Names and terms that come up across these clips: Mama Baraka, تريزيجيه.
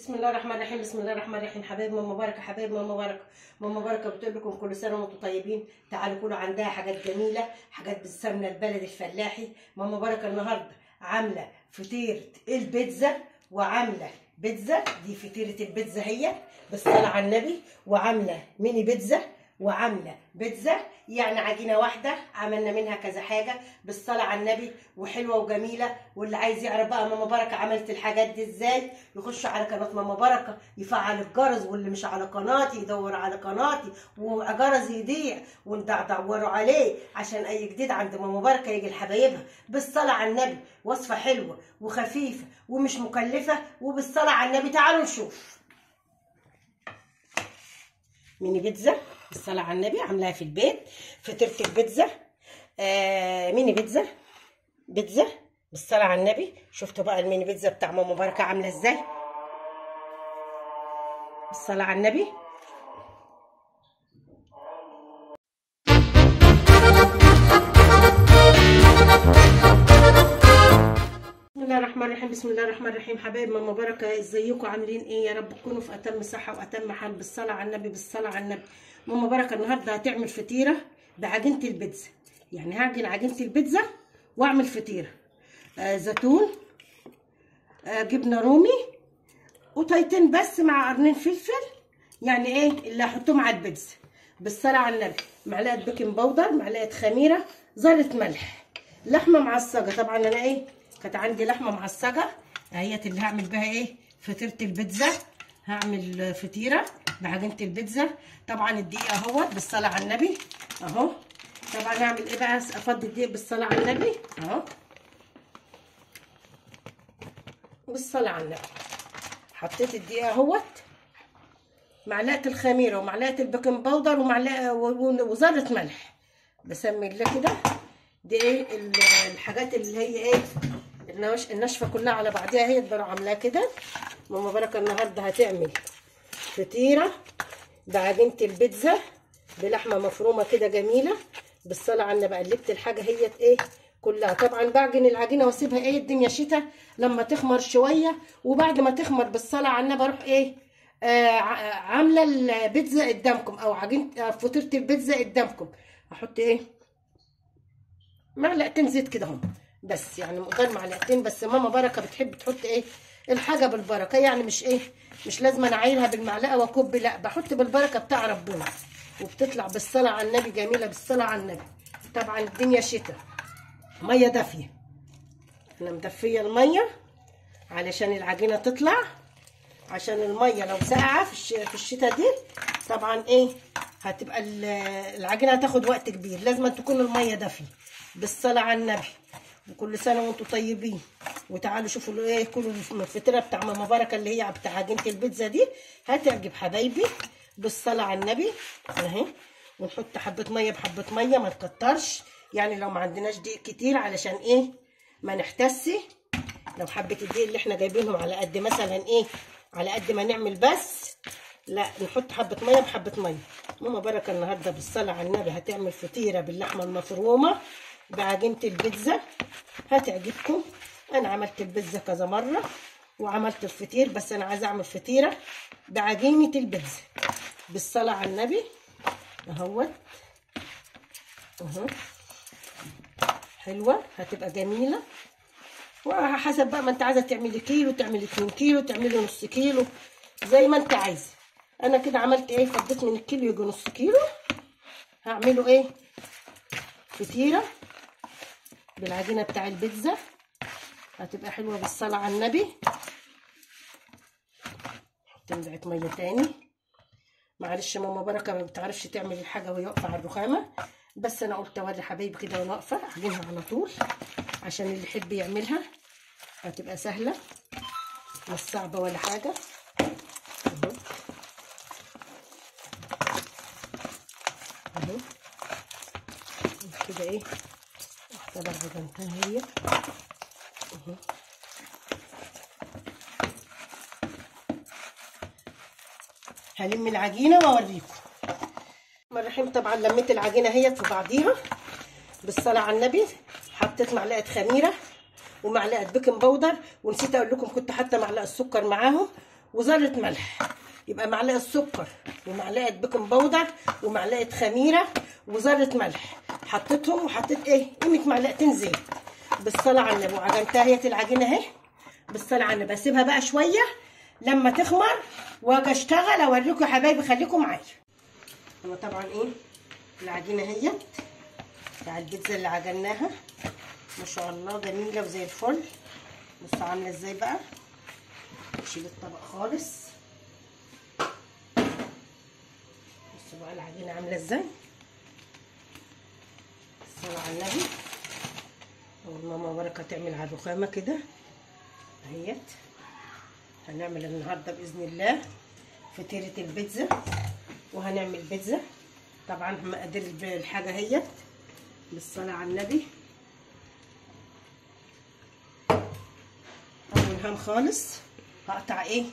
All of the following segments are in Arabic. بسم الله الرحمن الرحيم. بسم الله الرحمن الرحيم. حبايب ماما بركه، حبايب ماما بركه. ماما بركه بتقول لكم كل سنه وانتم طيبين. تعالوا كلوا عندها حاجات جميله، حاجات بالسمنه البلدي الفلاحي. ماما بركه النهارده عامله فطيره البيتزا، وعامله بيتزا دي فطيره البيتزا هي بالصلاه على النبي، وعامله ميني بيتزا، وعامله بيتزا يعني عجينه واحده عملنا منها كذا حاجه بالصلاه على النبي، وحلوه وجميله. واللي عايز يعرف بقى ماما بركه عملت الحاجات دي ازاي يخش على قناه ماما بركه يفعل الجرس، واللي مش على قناتي يدور على قناتي وجرس يضيع وندعوروا عليه عشان اي جديد عند ماما بركه يجي لحبايبها. بالصلاه على النبي وصفه حلوه وخفيفه ومش مكلفه وبالصلاه على النبي. تعالوا نشوف ميني بيتزا بالصلاة على النبي عاملاها في البيت، فطيرة البيتزا، ميني بيتزا، بيتزا بالصلاة على النبي. شفتوا بقى الميني بيتزا بتاع ماما بركة عاملة ازاي؟ بالصلاة على النبي. بسم الله الرحمن الرحيم. حبايب ماما بركه ازيكم؟ عاملين ايه؟ يا رب تكونوا في اتم صحه واتم حال. بالصلاه على النبي، بالصلاه على النبي. ماما بركه النهارده هتعمل فطيره بعجينه البيتزا، يعني هعجن عجينه البيتزا واعمل فطيره زيتون، جبنه رومي، قطعتين بس مع قرنين فلفل، يعني ايه اللي هحطهم على البيتزا. بالصلاه على النبي. معلقه بيكنج باودر، معلقه خميره، ذره ملح، لحمه معصجه. طبعا انا ايه كانت عندي لحمه معصجه اهيت اللي هعمل بها ايه فطيره البيتزا. هعمل فطيره بعجينه البيتزا. طبعا الدقيق اهوت بالصلاه على النبي اهو. طبعا هعمل ايه بقى؟ افضي الدقيق بالصلاه على النبي اهو، بالصلاه على النبي. حطيت الدقيق اهوت، معلقه الخميره ومعلقه البيكنج باودر ومعلقه وذره ملح. بسمي الله كده. دي ايه الحاجات اللي هي ايه الناشفه كلها على بعضيها اهي. تقدروا عاملاها كده. ماما بركه النهارده هتعمل فطيره بعجينه البيتزا بلحمه مفرومه كده جميله بالصلاه على النبي. قلبت الحاجه هي ايه كلها. طبعا بعجن العجينه واسيبها ايه الدنيا شتاء لما تخمر شويه، وبعد ما تخمر بالصلاه على النبي اروح ايه عامله البيتزا قدامكم، او عجينه فطيره البيتزا قدامكم. هحط ايه معلقتين زيت كده اهو بس، يعني مقدار معلقتين بس. ماما بركه بتحب تحط ايه الحاجه بالبركه، يعني مش ايه مش لازم انا عاينها بالمعلقه واكب، لا بحط بالبركه بتاع ربنا، وبتطلع بالصلاه على النبي جميله بالصلاه على النبي. طبعا الدنيا شتاء، ميه دافيه، انا مدفيه الميه علشان العجينه تطلع، عشان الميه لو ساقعه في الشتاء دي طبعا ايه هتبقى العجينه هتاخد وقت كبير. لازم تكون الميه دافيه بالصلاه على النبي. وكل سنه وانتم طيبين. وتعالوا شوفوا ايه كلوا الفطيره بتاع ماما بركه اللي هي بتاع عجينه البيتزا دي، هتعجب حبايبي بالصلاه على النبي اهي. ونحط حبه ميه بحبه ميه، ما نكترش، يعني لو ما عندناش دقيق كتير علشان ايه ما نحتسش. لو حبه الدقيق اللي احنا جايبينهم على قد مثلا ايه على قد ما نعمل بس، لا نحط حبه ميه بحبه ميه. ماما بركه النهارده بالصلاه على النبي هتعمل فطيره باللحمه المفرومه بعجينه البيتزا هتعجبكم. انا عملت البيتزا كذا مره وعملت الفطير، بس انا عايزه اعمل فطيره بعجينه البيتزا بالصلاه على النبي اهوت اهو. حلوه هتبقى جميله. وحسب بقى ما انت عايزه تعملي كيلو، تعملي 2 كيلو، تعملي نص كيلو، زي ما انت عايزه. انا كده عملت ايه فضيت من الكيلو يجي نص كيلو. هعمله ايه فطيره بالعجينه بتاع البيتزا هتبقى حلوه بالصلاه على النبي. حط ملعقه ميه تاني. معلش ماما بركه ما بتعرفش تعمل الحاجه وهي واقفه على الرخامه، بس انا قلت اوري حبايبي كده وانا واقفه اعملها على طول عشان اللي يحب يعملها. هتبقى سهله مش صعبه ولا حاجه. اهو اهو كده ايه طبعا عجنتها هي اهو. هلم العجينه واوريكم. الرحيم طبعا لميت العجينه هي في بعضيها بالصلاه على النبي. حطيت معلقه خميره ومعلقه بيكنج باودر، ونسيت اقول لكم كنت حاطه معلقه السكر معاهم، وذره ملح، يبقى معلقه سكر ومعلقه بيكنج باودر ومعلقه خميره وذره ملح. حطيتهم وحطيت ايه قيمه معلقتين زيت. بالصلاه على النبي. وعجنتها هي العجينه اهي بالصلاه على النبي. اسيبها بقى شويه لما تخمر واجي اشتغل اوريكم يا حبايبي، خليكم معايا. انا طبعا ايه العجينه اهي بتاع البيتزا اللي عجناها ما شاء الله جميله وزي الفل. بصوا عامله ازاي بقى. نشيل الطبق خالص. بصوا بقى العجينه عامله ازاي. الصلاه على النبي. ماما بركه تعمل على الرخامه كده اهيت. هنعمل النهارده باذن الله فطيره البيتزا، وهنعمل بيتزا طبعا مقادير الحاجه اهيت بالصلاه على النبي. اول هام خالص هقطع ايه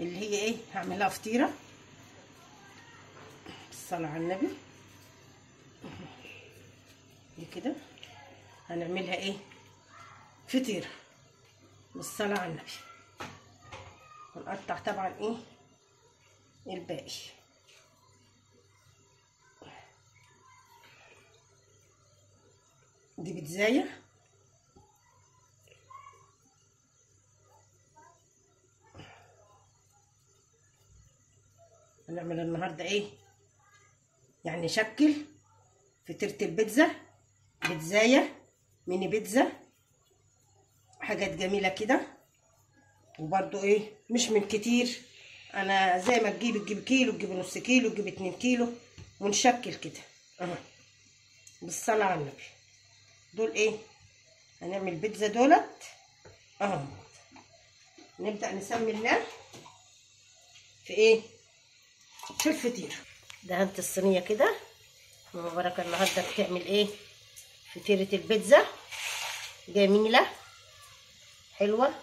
اللي هي ايه هعملها فطيره بالصلاه على النبي دي كده. هنعملها ايه فطيره بالصلاه على النبي. هنقطع طبعا ايه الباقي. دي بيتزايه هنعمل النهارده ايه يعني شكل فطيره البيتزا بيتزايه ميني بيتزا حاجات جميله كده. وبرده ايه مش من كتير، انا زي ما تجيب كيلو تجيب نص كيلو تجيب 2 كيلو ونشكل كده اهو بالصلاه على النبي. دول ايه هنعمل بيتزا دولت اهو. نبدا نسمي الله في ايه في الفطير. دهنت الصينيه كده. ماما بركه النهارده بتعمل ايه فطيره البيتزا جميله حلوه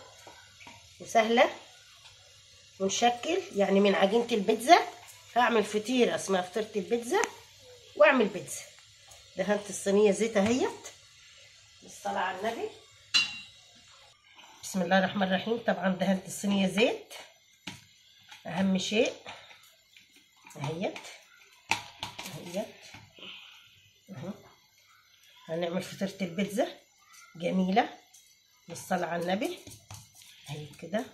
وسهله ونشكل يعني من عجينه البيتزا هعمل فطيره اسمها فطيره البيتزا واعمل بيتزا. دهنت الصينيه زيت اهيت بالصلاه على النبي. بسم الله الرحمن الرحيم. طبعا دهنت الصينيه زيت اهم شيء اهيت اهيت اهو. هنعمل فطيره البيتزا جميله بالصلاه على النبي اهي كده.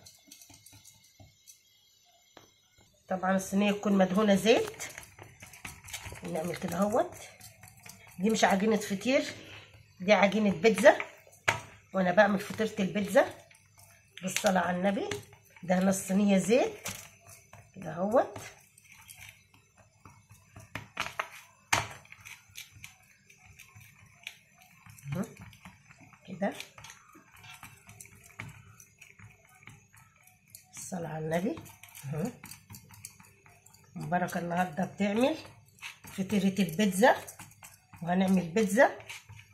طبعا الصينيه تكون مدهونه زيت. نعمل كده اهوت. دي مش عجينه فطير دي عجينه بيتزا. وانا بعمل فطيره البيتزا بالصلاه على النبي. دهنا الصينيه زيت كده اهوت. كده الصلاة على النبي. مباركة النهارده بتعمل فطيرة البيتزا، وهنعمل بيتزا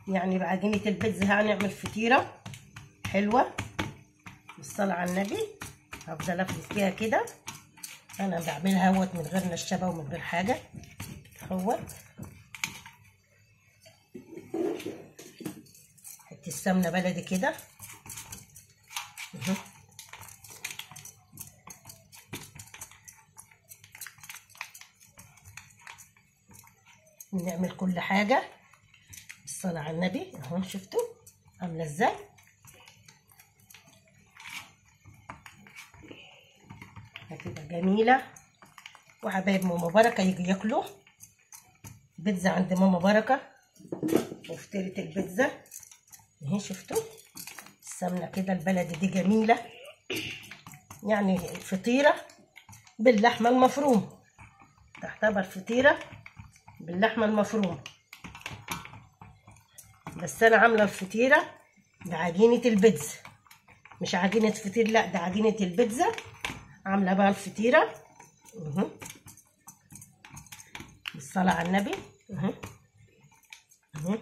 يعني بعجينة البيتزا هنعمل فطيرة حلوة بالصلاة على النبي. هفضل افرز فيها كده. انا بعملها اهوت من غير نشابة ومن غير حاجة اهوت. السمنه بلدي كده اهو. نعمل كل حاجه بالصلاه على النبي اهو. شفتوا عامله ازاي. هتبقى جميله. وحبايب ماما بركه يجي ياكلوا بيتزا عند ماما بركه وفطيره البيتزا اهي. شفتوا السمنه كده البلدي دي جميله يعني فطيره باللحمه المفرومه. تعتبر فطيره باللحمه المفرومه بس انا عامله الفطيره بعجينه البيتزا مش عجينه فطير، لا ده عجينه البيتزا. عامله بقى الفطيره اهو بالصلاه على النبي اهو اهو.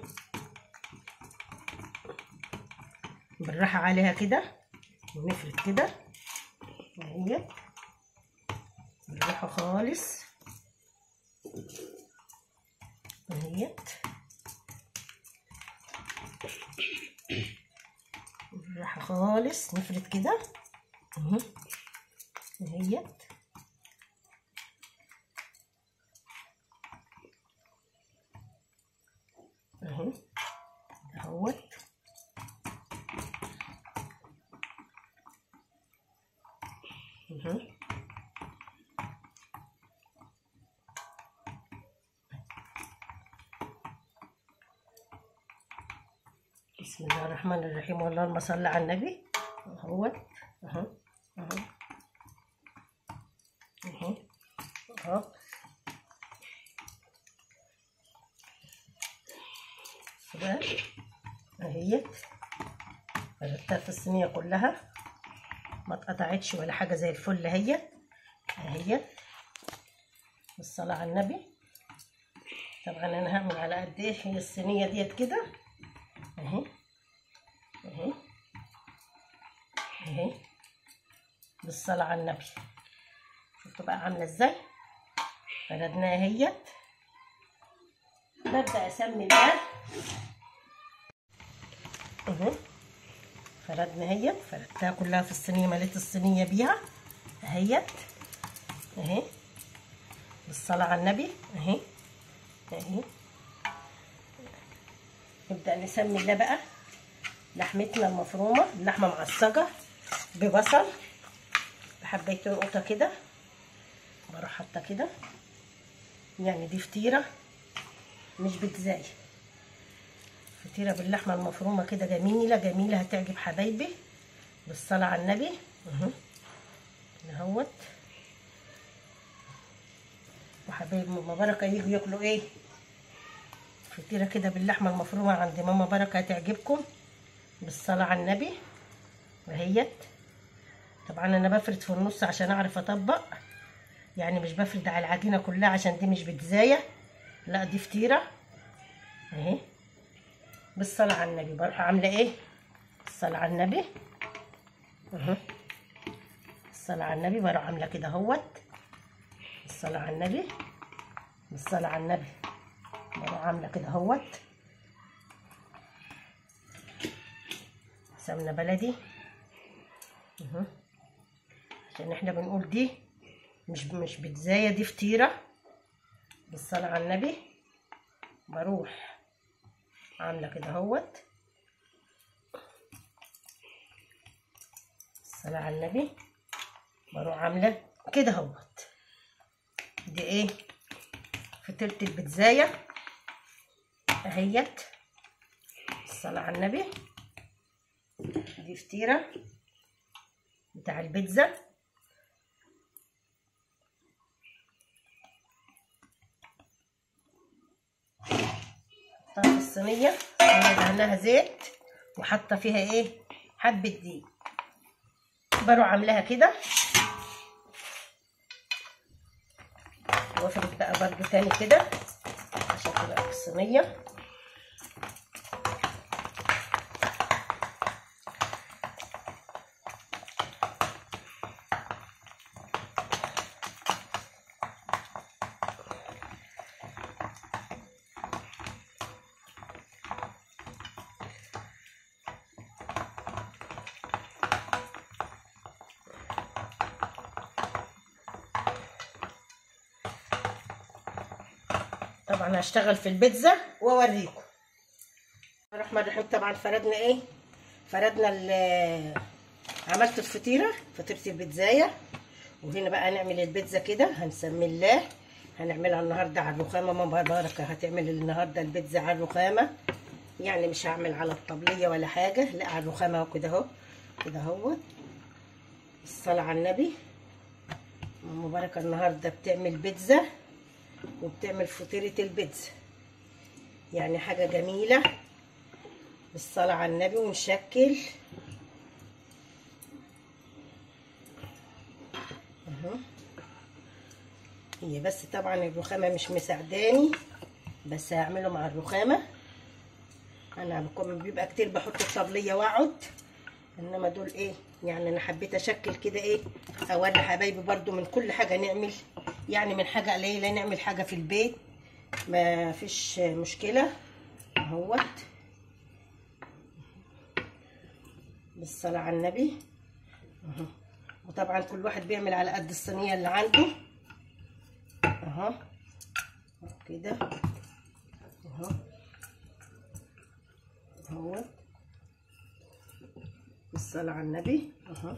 بالراحه عليها كده ونفرد كده اهي بالراحه خالص اهي بالراحه خالص. نفرد كده اهو دهيت اهو دهوت اهو بسم الله الرحمن الرحيم. والله اللهم صل على النبي. اهوت اهو اهو اهو اهو اهيت غرفتها في الصينية كلها، ما اتقطعتش ولا حاجة، زي الفل اهيت اهيت. والصلاة على النبي. طبعا انا هعمل على قد ايه هي الصينية ديت كده اهي اهي اهي، بالصلاة على النبي. شفتوا بقى عاملة ازاي؟ فردناها اهيت. ببدأ اسمي الآن اهو. فردنا اهيت، فردتها كلها في الصينية، مليت الصينية بيها اهيت اهي، بالصلاة على النبي اهي اهي. نبدأ نسمي ده بقى لحمتنا المفرومة، اللحمة معصجة ببصل بحبايتين قطة كده، بروح حاطة كده، يعني دي فطيرة مش بتزاي، فطيرة باللحمة المفرومة كده، جميلة جميلة، هتعجب حبايبي. بالصلاة على النبي اهو نهوت. وحبايب ماما بركة يجوا ياكلوا ايه؟ فطيرة كده باللحمة المفرومة عند ماما بركة، هتعجبكم. بالصلاة على النبي وهيت. طبعا انا بفرد في النص عشان اعرف اطبق، يعني مش بفرد على العجينة كلها عشان دي مش بتزاية، لا دي فطيرة اهي. بالصلاة على النبي. بروح عاملة ايه؟ بالصلاة على النبي اهو، بالصلاة على النبي. بروح عاملة كده اهوت، بالصلاة على النبي، بالصلاة على النبي. بروح عاملة كده اهوت، سمنة بلدي اهو، عشان احنا بنقول دي مش بتزاية، دي فطيرة. بالصلاة على النبي. بروح عامله كده اهوت، الصلاة على النبي. بروح عامله كده اهوت. دي ايه؟ فطيرة البيتزاية اهيت. الصلاة على النبي. دي فطيرة بتاع البيتزا. حطها في الصينية، دهناها زيت وحاطة فيها ايه؟ حبة دقيق. بروح عاملاها كده، وافرد بقى برضو تاني كده عشان تبقى في الصينية. طبعا هشتغل في البيتزا واوريكم. بسم الله الرحمن الرحيم. طبعا فردنا ايه؟ فردنا عملت الفطيره، فطيره البيتزايه. وهنا بقى هنعمل البيتزا كده، هنسمي الله. هنعملها النهارده على الرخامه، ماما بركه هتعمل النهارده البيتزا على الرخامه، يعني مش هعمل على الطبليه ولا حاجه، لا على الرخامه كده اهو كده اهو. الصلاه على النبي. ماما بركه النهارده بتعمل بيتزا وبتعمل فطيرة البيتزا، يعني حاجة جميلة. بالصلاة على النبي. ونشكل اهو. هي بس طبعا الرخامة مش مساعداني، بس هعمله مع الرخامة. انا بيبقى كتير بحط الطبلية واقعد، انما دول ايه، يعني انا حبيت اشكل كده ايه، اوري حبايبي برضو من كل حاجة نعمل، يعني من حاجة قليلة نعمل حاجة في البيت، ما فيش مشكلة اهوت. بالصلاة على النبي اهو. وطبعا كل واحد بيعمل على قد الصينيه اللي عنده. اهو كده اهو اهو، الصلاه على النبي. اهو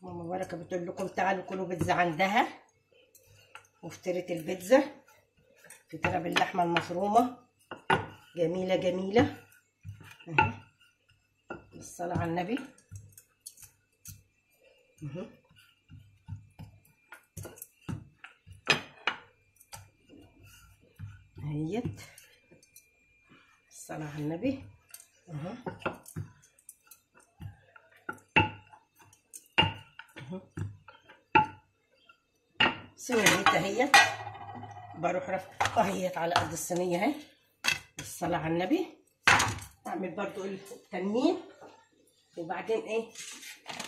ماما بركه بتقول لكم تعالوا كلوا بيتزا عندها، وفطيره البيتزا، فطيره باللحمه المفرومه جميله جميله. اهي الصلاه على النبي. اهو اهيت الصلاه على النبي. اهو الصينيه اهيت، بروح رافعه اهيت على قد الصينيه اهي، الصلاه على النبي. اعمل برضو التنين وبعدين ايه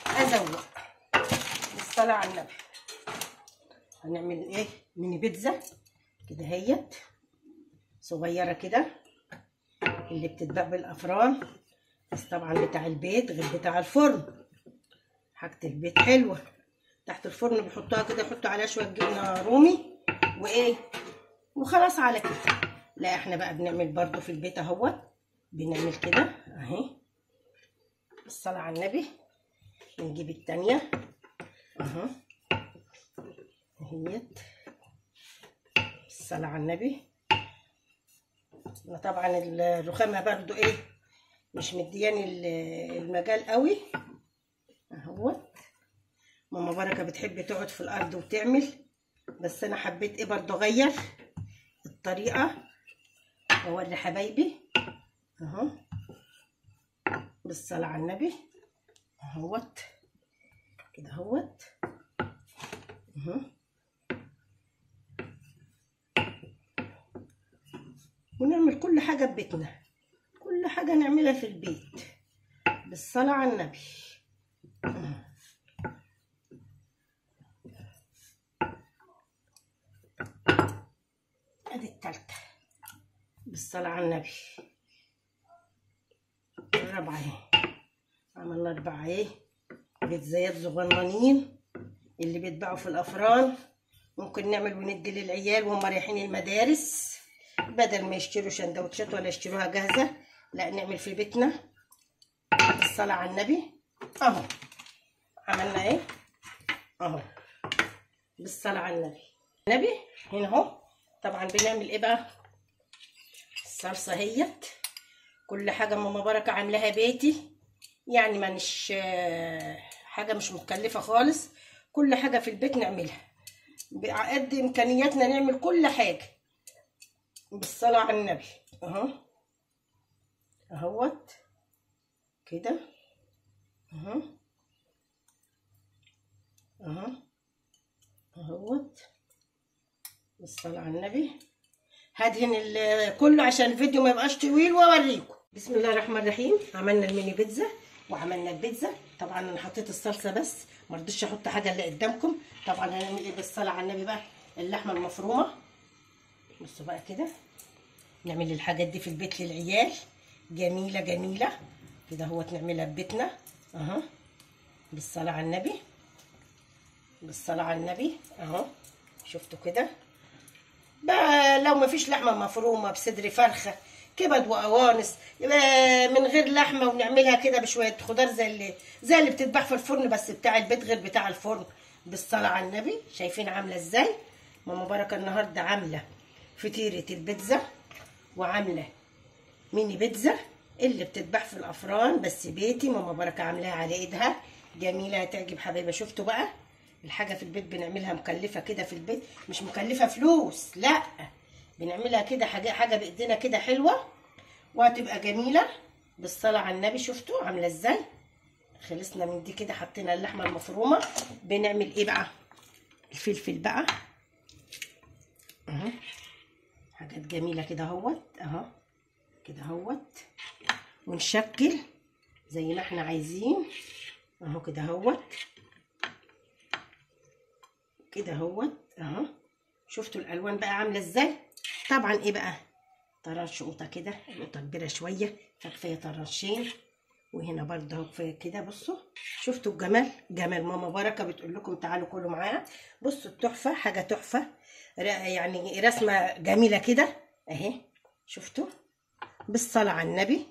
ازوق. الصلاه على النبي. هنعمل ايه ميني بيتزا كده اهيت صغيره كده، اللي بتتباع بالافران، بس طبعا بتاع البيت غير بتاع الفرن. حاجه البيت حلوه، تحت الفرن بحطها كده، يحطوا عليها شويه جبنه رومي وايه وخلاص على كده. لا احنا بقى بنعمل برضو في البيت اهوت، بنعمل كده اهي. الصلاه على النبي. نجيب التانيه اهو اهيت، الصلاه على النبي. انا طبعا الرخامه برضو ايه مش مدياني المجال قوي اهوت. ماما بركه بتحب تقعد في الارض وتعمل، بس انا حبيت ايه برضو اغير الطريقه اوري حبايبي. اهو بالصلاه على النبي اهوت كده اهوت. اهو ونعمل كل حاجه ببيتنا، كل حاجه نعملها في البيت بالصلاه على النبي. ادي التالتة بالصلاه على النبي. الرابعه اهي، عملنا اربعه اهي بيتزايات صغننين اللي بيتباعوا في الافران، ممكن نعمل وندي للعيال وهم رايحين المدارس، بدل ما يشتروا سندوتشات ولا يشتروها جاهزه، لا نعمل في بيتنا. الصلاه على النبي. اهو عملنا ايه اهو بالصلاه على النبي. النبي هنا اهو. طبعا بنعمل ايه بقى الصلصه اهيت، كل حاجه ماما بركه عاملاها بيتي، يعني مانيش حاجه مش مكلفه خالص، كل حاجه في البيت نعملها بقد امكانياتنا، نعمل كل حاجه بالصلاة على النبي. اهو اهوت كده اهو اهو اهوت بالصلاة على النبي. هدهن كله عشان الفيديو ما يبقاش طويل واوريكم. بسم الله الرحمن الرحيم. عملنا الميني بيتزا وعملنا البيتزا. طبعا انا حطيت الصلصه بس، ما رضيتش احط حاجه اللي قدامكم. طبعا هنعمل ايه بالصلاة على النبي بقى اللحمه المفرومه. بصوا بقى كده نعمل الحاجات دي في البيت للعيال، جميله جميله كده اهوت، نعملها في بيتنا. اهو بالصلاه على النبي بالصلاه على النبي. اهو شفتوا كده بقى. لو مفيش لحمه مفرومه، بصدر فرخه، كبد وقوانص، من غير لحمه، ونعملها كده بشويه خضار زي اللي بتتباع في الفرن، بس بتاع البيت غير بتاع الفرن. بالصلاه على النبي. شايفين عامله ازاي ماما بركه النهارده؟ عامله فطيرة البيتزا وعامله ميني بيتزا اللي بتتباع في الافران، بس بيتي ماما بركه عاملاها على ايدها، جميله هتعجب حبايبي. شفتوا بقى الحاجه في البيت بنعملها مكلفه كده في البيت، مش مكلفه فلوس، لا بنعملها كده حاجه بايدينا كده حلوه، وهتبقى جميله بالصلاه على النبي. شفتوا عامله ازاي؟ خلصنا من دي كده، حطينا اللحمه المفرومه. بنعمل ايه بقى الفلفل بقى. اهو حاجات جميله كده اهوت. اهو كده اهوت، ونشكل زي ما احنا عايزين. اهو كده اهوت كده اهوت. اهو شفتوا الالوان بقى عامله ازاي. طبعا ايه بقى، طرنش قوطه كده، القوطه كبيره شويه فكفايه طرنشين، وهنا برده اهو كفايه كده. بصوا شفتوا الجمال، جمال ماما بركه بتقول لكم تعالوا كلوا معاها. بصوا التحفه، حاجه تحفه يعني، رسمه جميله كده اهي. شفتوا بالصلاه على النبي،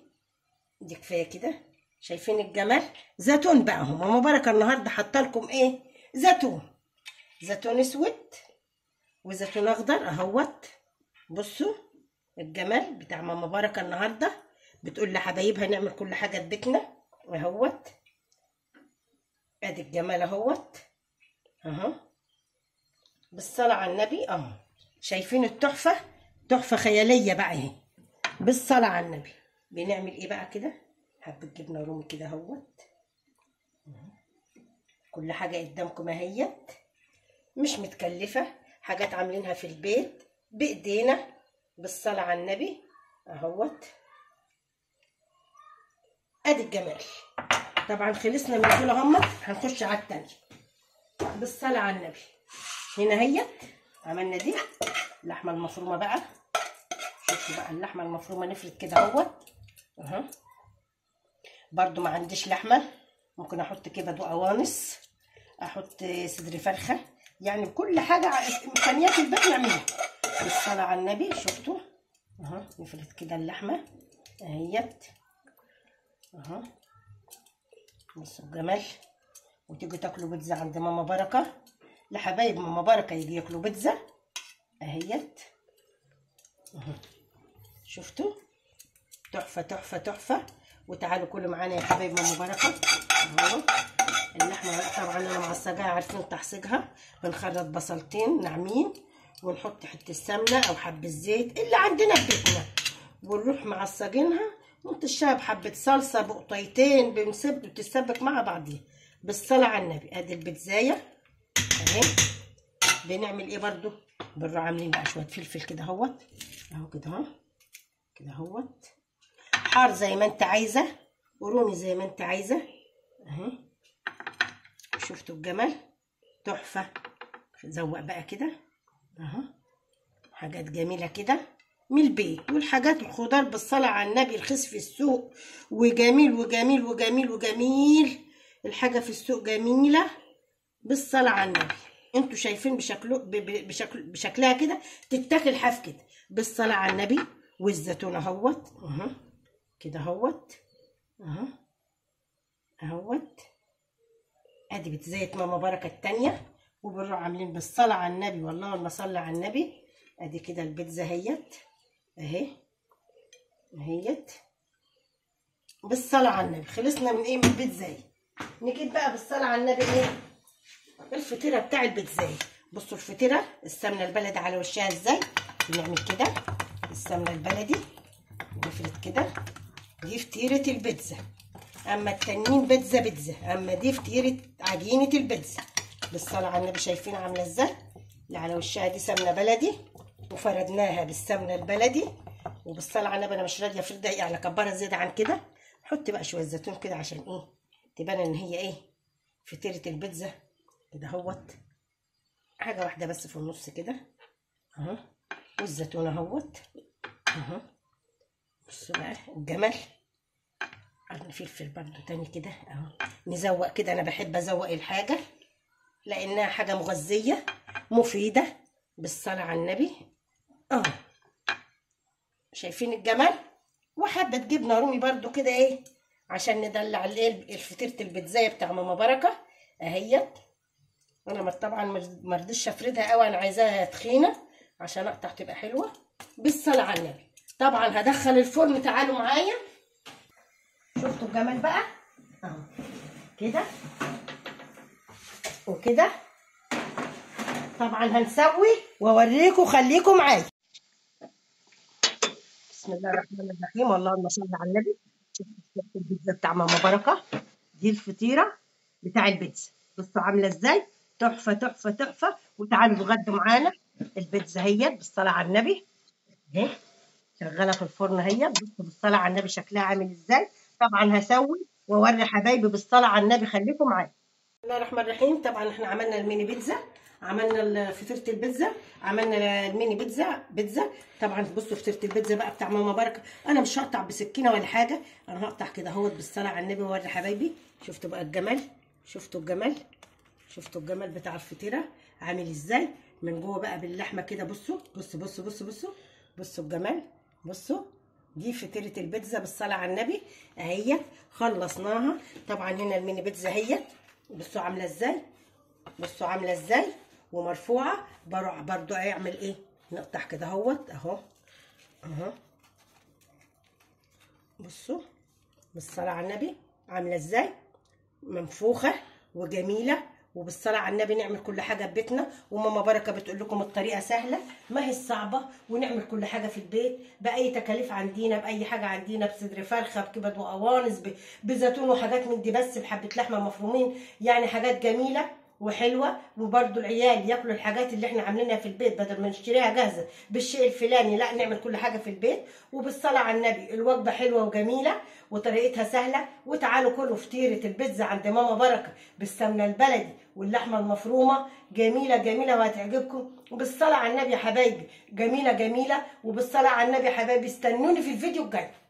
دي كفايه كده. شايفين الجمال؟ زيتون بقى اهو، ماما بركه النهارده حاطه لكم ايه؟ زيتون، زيتون اسود وزيتون اخضر اهوت. بصوا الجمال بتاع ماما بركه النهارده، بتقول لحبايبها نعمل كل حاجه تبكنا اهوت. ادي الجمال اهوت اهو، بالصلاه على النبي اهو. شايفين التحفه؟ تحفه خياليه بقى اهي، بالصلاه على النبي. بنعمل ايه بقى كده؟ حبه جبنه رومي كده اهوت. كل حاجه قدامكم اهيت، مش متكلفه، حاجات عاملينها في البيت بايدينا، بالصلاه على النبي اهوت. ادي الجمال. طبعا خلصنا من دول اهمت، هنخش على التانيه. بالصلاه على النبي، هنا اهيت عملنا دي اللحمه المفرومه بقى. شوفوا بقى اللحمه المفرومه، نفرد كده اهوت. اهو برده ما عنديش لحمه، ممكن احط كبد وقوانص، احط صدر فرخه، يعني كل حاجه امكانيات البيت نعملها. بالصلاه على النبي. شفتوا اهو، نفرد كده اللحمه اهيت اهو. بصوا الجمال. وتيجوا تاكلوا بيتزا عند ماما بركه، لحبايب ماما بركه يجي ياكلوا بيتزا اهيت اهو. شفتوا تحفه تحفه تحفه. وتعالوا كلوا معانا يا حبايب ماما بركه اهو. اللحمه طبعا انا معصجاها، عارفين تعصيجها، بنخرط بصلتين ناعمين ونحط حته سمنه او حبه زيت اللي عندنا في بيتنا، ونروح معصجينها ونطشها بحبه صلصه بقطيتين، بنسب وتتسبك مع بعضيها. بالصلاه على النبي. ادي البيتزايه اهي. بنعمل ايه برده؟ بنروح عاملين بقى شويه فلفل كده اهوت اهو، كده اهو كده اهوت، حار زي ما انت عايزه ورومي زي ما انت عايزه اهي. شفتوا الجمال؟ تحفه. زوق بقى كده اهو، حاجات جميله كده من البيت. والحاجات الخضار بالصلاه على النبي رخيص في السوق، وجميل وجميل وجميل وجميل. الحاجه في السوق جميله، بالصلاه على النبي. انتوا شايفين بشكلها كده، تتاكل حاف كده. بالصلاه على النبي. والزيتون اهوت اهو كده اهوت اهو اهوت. ادي بيتزاية ماما بركه التانيه، وبنروح عاملين بالصلاه على النبي. والله ما صلى على النبي. ادي كده البيتزا اهيت اهي اهيت، بالصلاه على النبي. خلصنا من ايه؟ من البيتزاية. نجيب بقى بالصلاه على النبي ايه؟ الفطيره بتاع البيتزاية. بصوا الفطيره، السمنه البلدي على وشها ازاي. بنعمل كده السمنه البلدي، نفرد كده. دي فطيره البيتزا. اما التانيين بيتزا بيتزا، اما دي فطيره عجينه البيتزا. بالصلاه على النبي. شايفين عامله ازاي؟ اللي على وشها دي سمنه بلدي، وفردناها بالسمنه البلدي. وبالصلاه على النبي. انا مش راضيه افردها يعني، اكبرها زياده عن كده. نحط بقى شويه زيتون كده عشان ايه؟ تبان ان هي ايه؟ فطيره البيتزا كده اهوت. حاجه واحده بس في النص كده اهو، والزيتون اهوت اهو. بصوا بقى الجمال. عندنا فلفل برده تاني كده اهو، نزوق كده. انا بحب ازوق الحاجه لانها حاجه مغذيه مفيده. بالصلاه على النبي اهو. شايفين الجمال؟ وحبه جبنه رومي برده كده ايه، عشان ندلع الايه الفطيره البيتزايه بتاع ماما بركه اهيت. انا طبعا ما رضيتش افردها قوي، انا عايزاها تخينه عشان اقطع تبقى حلوه. بالصلاه على النبي. طبعا هدخل الفرن، تعالوا معايا. شفتوا الجمال بقى اهو، كده وكده. طبعا هنسوي واوريكم، خليكم معايا. بسم الله الرحمن الرحيم. والله ما صلى على النبي. شفتوا البيتزا بتاع ماما بركه، دي الفطيره بتاع البيتزا. بصوا عامله ازاي، تحفه تحفه تحفه. وتعالوا اتغدوا معانا. البيتزا اهيت، بالصلاه على النبي اهي، شغاله في الفرن اهي. بصوا بالصلاه على النبي شكلها عامل ازاي. طبعا هسوي واوري حبايبي. بالصلاه على النبي، خليكم معايا. بسم الله الرحمن الرحيم. طبعا احنا عملنا الميني بيتزا عملنا فطيره البيتزا، عملنا الميني بيتزا. طبعا بصوا فطيره البيتزا بقى بتاع ماما بركه، انا مش هقطع بسكينه ولا حاجه، انا هقطع كده اهوت بالصلاه على النبي ووري حبايبي. شفتوا بقى الجمال، شفتوا الجمال بتاع الفطيره عامل ازاي من جوه بقى باللحمه كده. بصوا بصوا بصوا بصوا بصوا بصوا الجمال. بصوا دي فطيره البيتزا بالصلاه على النبي اهي، خلصناها. طبعا هنا الميني بيتزا اهي، بصوا عامله ازاي، بصوا عامله ازاي ومرفوعه. برضو هيعمل ايه، نقطع كده اهوت اهو اهو. بصوا بالصلاه على النبي عامله ازاي، منفوخه وجميله. وبالصلاه على النبي نعمل كل حاجه في بيتنا، وماما بركه بتقول لكم الطريقه سهله ما هي صعبه، ونعمل كل حاجه في البيت باي تكاليف عندينا، باي حاجه عندينا، بصدر فرخه، بكبد وقوانص، بزيتون وحاجات من دي، بس بحبه لحمه مفرومين، يعني حاجات جميله وحلوه. وبرده العيال ياكلوا الحاجات اللي احنا عاملينها في البيت بدل ما نشتريها جاهزه بالشيء الفلاني، لا نعمل كل حاجه في البيت. وبالصلاه على النبي الوجبه حلوه وجميله وطريقتها سهله، وتعالوا كلوا فطيره البيتزا عند ماما بركه بالسمنه البلدي واللحمه المفرومه، جميله جميله وهتعجبكم. وبالصلاه على النبي يا حبايبي، جميله جميله. وبالصلاه على النبي يا حبايبي، استنوني في الفيديو الجاي.